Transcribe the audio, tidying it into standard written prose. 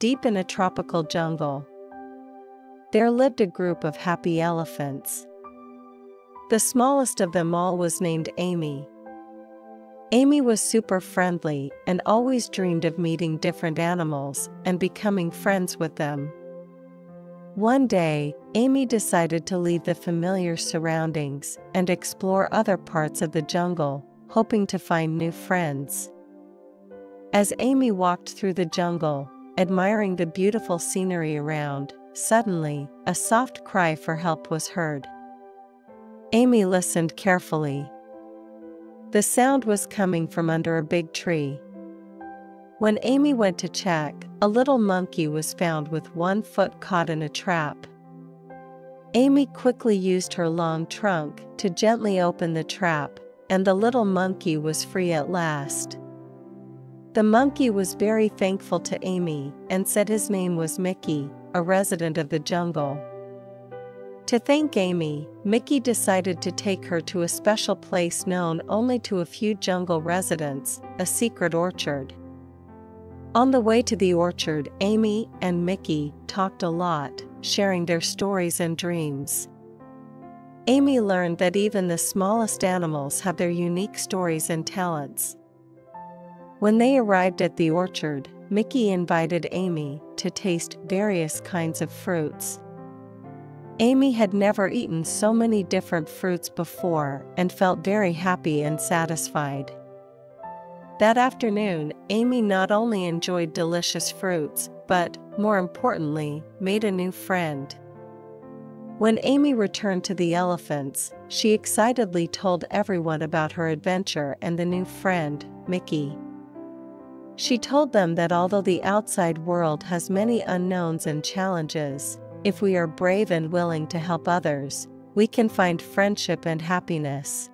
deep in a tropical jungle. There lived a group of happy elephants. The smallest of them all was named Amy. Amy was super friendly and always dreamed of meeting different animals and becoming friends with them. One day, Amy decided to leave the familiar surroundings and explore other parts of the jungle, hoping to find new friends. As Amy walked through the jungle, admiring the beautiful scenery around, suddenly, a soft cry for help was heard. Amy listened carefully. The sound was coming from under a big tree. When Amy went to check, a little monkey was found with one foot caught in a trap. Amy quickly used her long trunk to gently open the trap, and the little monkey was free at last. The monkey was very thankful to Amy and said his name was Mickey, a resident of the jungle. To thank Amy, Mickey decided to take her to a special place known only to a few jungle residents, a secret orchard. On the way to the orchard, Amy and Mickey talked a lot, sharing their stories and dreams. Amy learned that even the smallest animals have their unique stories and talents. When they arrived at the orchard, Mickey invited Amy to taste various kinds of fruits. Amy had never eaten so many different fruits before and felt very happy and satisfied. That afternoon, Amy not only enjoyed delicious fruits, but, more importantly, made a new friend. When Amy returned to the elephants, she excitedly told everyone about her adventure and the new friend, Mickey. She told them that although the outside world has many unknowns and challenges, if we are brave and willing to help others, we can find friendship and happiness.